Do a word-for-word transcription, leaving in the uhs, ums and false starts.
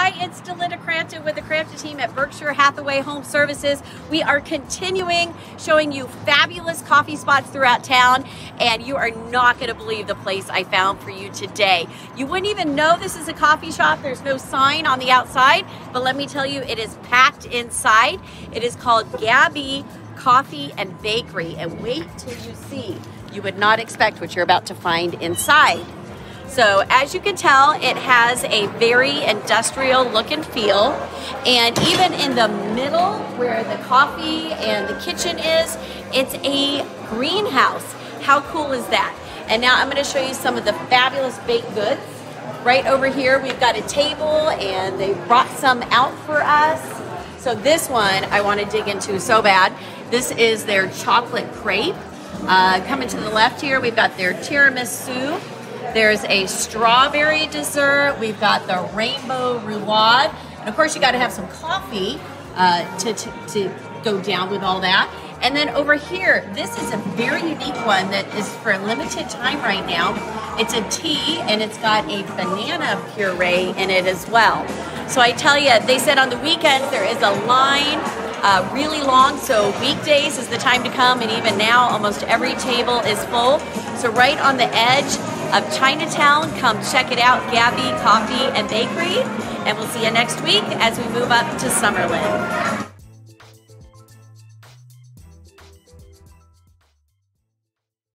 Hi, it's Delinda Crampton with the Crampton Team at Berkshire Hathaway Home Services. We are continuing showing you fabulous coffee spots throughout town, and you are not going to believe the place I found for you today. You wouldn't even know this is a coffee shop. There's no sign on the outside, but let me tell you, it is packed inside. It is called Gabi Coffee and Bakery, and wait till you see. You would not expect what you're about to find inside. So as you can tell, it has a very industrial look and feel. And even in the middle where the coffee and the kitchen is, it's a greenhouse. How cool is that? And now I'm gonna show you some of the fabulous baked goods. Right over here, we've got a table and they brought some out for us. So this one I wanna dig into so bad. This is their chocolate crepe. Uh, coming to the left here, we've got their tiramisu. There's a strawberry dessert. We've got the rainbow roulade. And of course, you got to have some coffee uh, to, to, to go down with all that. And then over here, this is a very unique one that is for a limited time right now. It's a tea, and it's got a banana puree in it as well. So I tell you, they said on the weekends, there is a line uh, really long. So weekdays is the time to come. And even now, almost every table is full. So right on the edge of Chinatown, come check it out, Gabi Coffee and Bakery, and we'll see you next week as we move up to Summerlin.